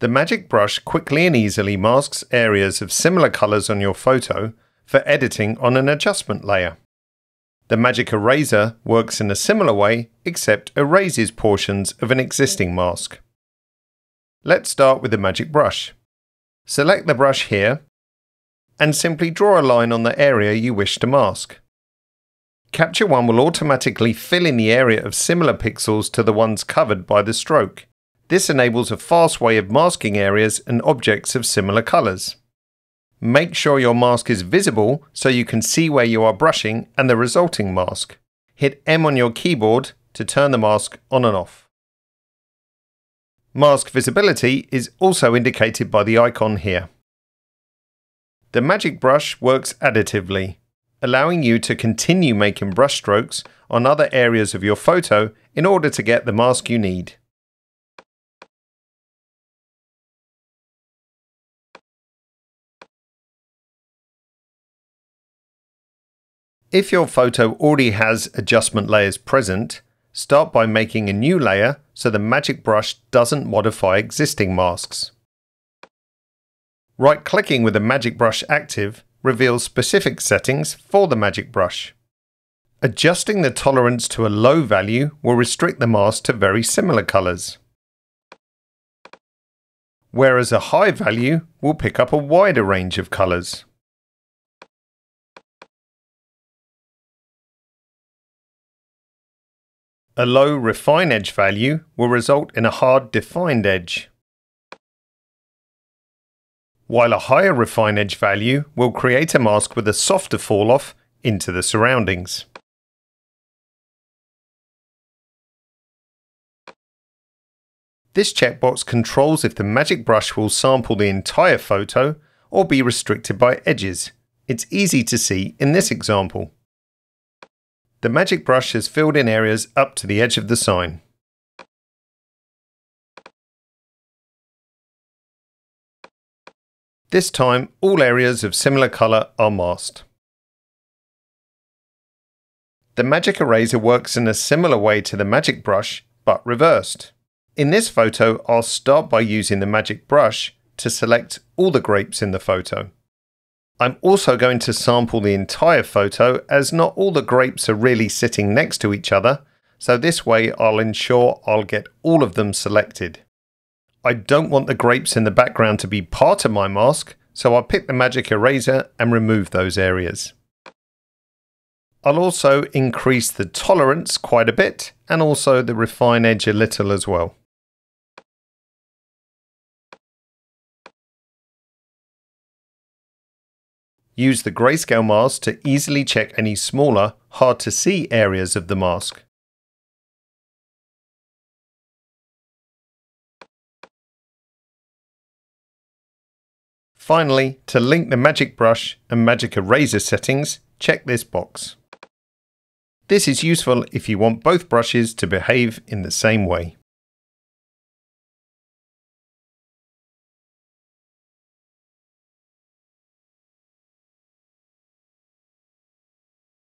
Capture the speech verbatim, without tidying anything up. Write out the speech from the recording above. The Magic Brush quickly and easily masks areas of similar colors on your photo for editing on an adjustment layer. The Magic Eraser works in a similar way, except erases portions of an existing mask. Let's start with the Magic Brush. Select the brush here, and simply draw a line on the area you wish to mask. Capture One will automatically fill in the area of similar pixels to the ones covered by the stroke. This enables a fast way of masking areas and objects of similar colors. Make sure your mask is visible so you can see where you are brushing and the resulting mask. Hit M on your keyboard to turn the mask on and off. Mask visibility is also indicated by the icon here. The Magic Brush works additively, allowing you to continue making brush strokes on other areas of your photo in order to get the mask you need. If your photo already has adjustment layers present, start by making a new layer so the Magic Brush doesn't modify existing masks. Right-clicking with the Magic Brush active reveals specific settings for the Magic Brush. Adjusting the tolerance to a low value will restrict the mask to very similar colors, whereas a high value will pick up a wider range of colors. A low refine edge value will result in a hard defined edge, while a higher refine edge value will create a mask with a softer fall off into the surroundings. This checkbox controls if the Magic Brush will sample the entire photo or be restricted by edges. It's easy to see in this example. The Magic Brush has filled in areas up to the edge of the sign. This time, all areas of similar color are masked. The Magic Eraser works in a similar way to the Magic Brush, but reversed. In this photo, I'll start by using the Magic Brush to select all the grapes in the photo. I'm also going to sample the entire photo, as not all the grapes are really sitting next to each other, so this way I'll ensure I'll get all of them selected. I don't want the grapes in the background to be part of my mask, so I'll pick the Magic Eraser and remove those areas. I'll also increase the tolerance quite a bit, and also the refine edge a little as well. Use the grayscale mask to easily check any smaller, hard-to-see areas of the mask. Finally, to link the Magic Brush and Magic Eraser settings, check this box. This is useful if you want both brushes to behave in the same way.